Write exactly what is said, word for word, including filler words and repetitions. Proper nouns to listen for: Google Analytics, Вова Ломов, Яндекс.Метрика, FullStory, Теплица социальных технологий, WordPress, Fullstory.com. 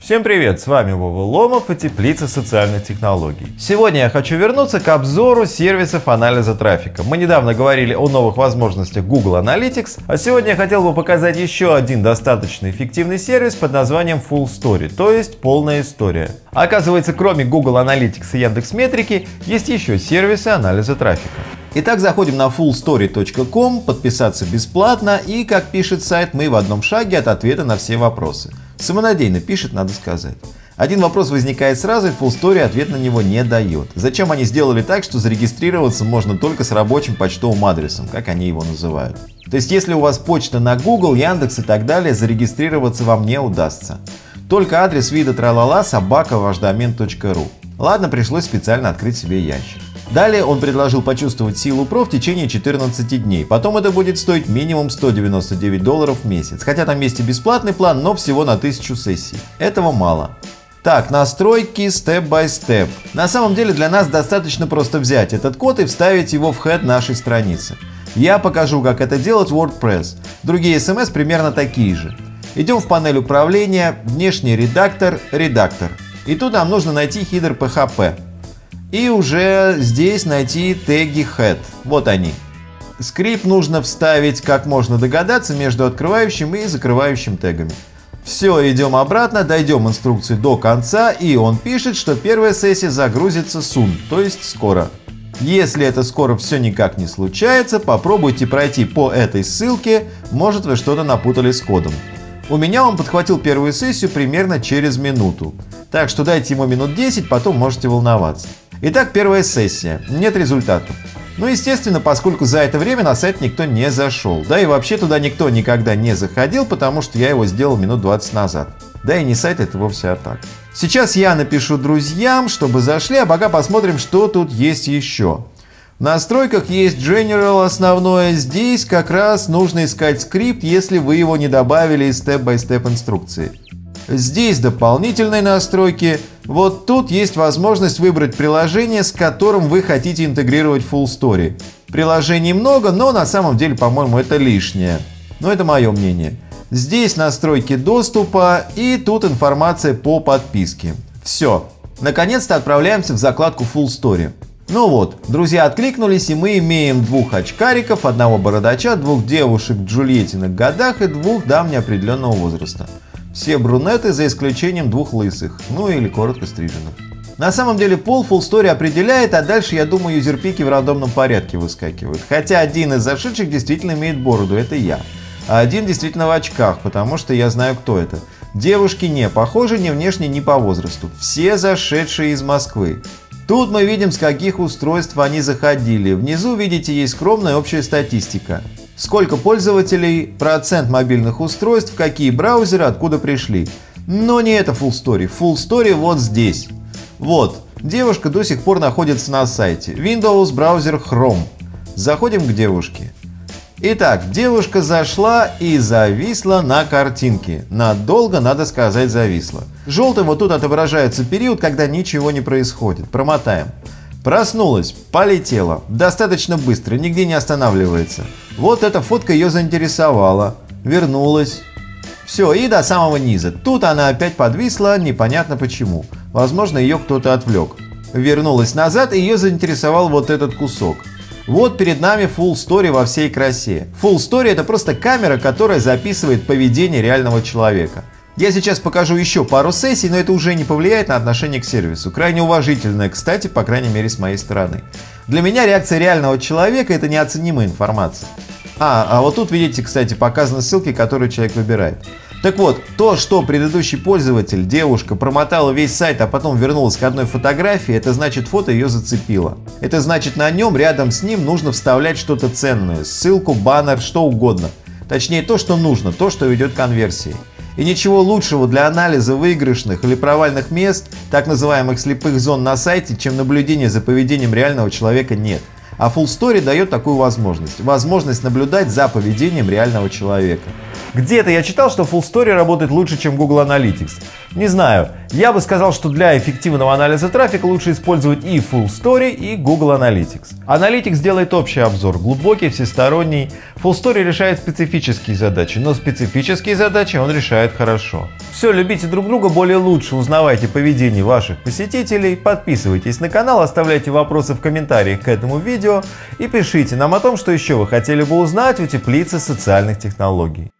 Всем привет, с вами Вова Ломов и Теплица социальных технологий. Сегодня я хочу вернуться к обзору сервисов анализа трафика. Мы недавно говорили о новых возможностях Google Analytics, а сегодня я хотел бы показать еще один достаточно эффективный сервис под названием FullStory, то есть полная история. Оказывается, кроме Google Analytics и Яндекс.Метрики есть еще сервисы анализа трафика. Итак, заходим на full story точка com, подписаться бесплатно и, как пишет сайт, мы в одном шаге от ответа на все вопросы. Самонадеянно пишет, надо сказать. Один вопрос возникает сразу, и FullStory ответ на него не дает. Зачем они сделали так, что зарегистрироваться можно только с рабочим почтовым адресом, как они его называют? То есть, если у вас почта на Google, Яндекс и так далее, зарегистрироваться вам не удастся. Только адрес вида тралала собака ваш домен.ру. Ладно, пришлось специально открыть себе ящик. Далее он предложил почувствовать силу ПРО в течение четырнадцати дней, потом это будет стоить минимум сто девяносто девять долларов в месяц, хотя там есть и бесплатный план, но всего на тысячу сессий. Этого мало. Так, настройки степ бай степ. На самом деле для нас достаточно просто взять этот код и вставить его в хед нашей страницы. Я покажу, как это делать в WordPress. Другие эс эм эс примерно такие же. Идем в панель управления, внешний редактор, редактор. И тут нам нужно найти хедер пэ хэ пэ. И уже здесь найти теги head. Вот они. Скрипт нужно вставить, как можно догадаться, между открывающим и закрывающим тегами. Все, идем обратно, дойдем инструкции до конца, и он пишет, что первая сессия загрузится soon, то есть скоро. Если это скоро все никак не случается, попробуйте пройти по этой ссылке, может вы что-то напутали с кодом. У меня он подхватил первую сессию примерно через минуту, так что дайте ему минут десять, потом можете волноваться. Итак, первая сессия. Нет результатов. Ну, естественно, поскольку за это время на сайт никто не зашел. Да и вообще туда никто никогда не заходил, потому что я его сделал минут двадцать назад. Да и не сайт, это вовсе, а так. Сейчас я напишу друзьям, чтобы зашли, а пока посмотрим, что тут есть еще. В настройках есть General основное. Здесь как раз нужно искать скрипт, если вы его не добавили из step-by-step инструкции. Здесь дополнительные настройки. Вот тут есть возможность выбрать приложение, с которым вы хотите интегрировать FullStory. Приложений много, но на самом деле, по-моему, это лишнее. Но это мое мнение. Здесь настройки доступа и тут информация по подписке. Все. Наконец-то отправляемся в закладку FullStory. Ну вот, друзья откликнулись, и мы имеем двух очкариков, одного бородача, двух девушек в джульеттиных годах и двух дам неопределенного возраста. Все брюнеты, за исключением двух лысых, ну или коротко стриженных. На самом деле пол FullStory определяет, а дальше, я думаю, юзерпики в рандомном порядке выскакивают. Хотя один из зашедших действительно имеет бороду, это я. А один действительно в очках, потому что я знаю, кто это. Девушки не похожи ни внешне, ни по возрасту. Все зашедшие из Москвы. Тут мы видим, с каких устройств они заходили. Внизу, видите, есть скромная общая статистика. Сколько пользователей, процент мобильных устройств, какие браузеры, откуда пришли. Но не это FullStory. FullStory вот здесь. Вот. Девушка до сих пор находится на сайте. Windows, браузер Chrome. Заходим к девушке. Итак, девушка зашла и зависла на картинке. Надолго, надо сказать, зависла. Желтым вот тут отображается период, когда ничего не происходит. Промотаем. Проснулась, полетела, достаточно быстро, нигде не останавливается. Вот эта фотка ее заинтересовала, вернулась. Все, и до самого низа. Тут она опять подвисла, непонятно почему. Возможно, ее кто-то отвлек. Вернулась назад, и ее заинтересовал вот этот кусок. Вот перед нами FullStory во всей красе. FullStory — это просто камера, которая записывает поведение реального человека. Я сейчас покажу еще пару сессий, но это уже не повлияет на отношение к сервису. Крайне уважительное, кстати, по крайней мере, с моей стороны. Для меня реакция реального человека — это неоценимая информация. А, а вот тут, видите, кстати, показаны ссылки, которые человек выбирает. Так вот, то, что предыдущий пользователь, девушка, промотала весь сайт, а потом вернулась к одной фотографии, это значит, фото ее зацепило. Это значит, на нем, рядом с ним нужно вставлять что-то ценное, ссылку, баннер, что угодно. Точнее, то, что нужно, то, что ведет к конверсии. И ничего лучшего для анализа выигрышных или провальных мест, так называемых слепых зон на сайте, чем наблюдение за поведением реального человека нет. А FullStory дает такую возможность. Возможность наблюдать за поведением реального человека. Где-то я читал, что FullStory работает лучше, чем Google Analytics. Не знаю, я бы сказал, что для эффективного анализа трафика лучше использовать и FullStory, и Google Analytics. Analytics делает общий обзор, глубокий, всесторонний. FullStory решает специфические задачи, но специфические задачи он решает хорошо. Все, любите друг друга более лучше, узнавайте поведение ваших посетителей, подписывайтесь на канал, оставляйте вопросы в комментариях к этому видео и пишите нам о том, что еще вы хотели бы узнать у Теплицы социальных технологий.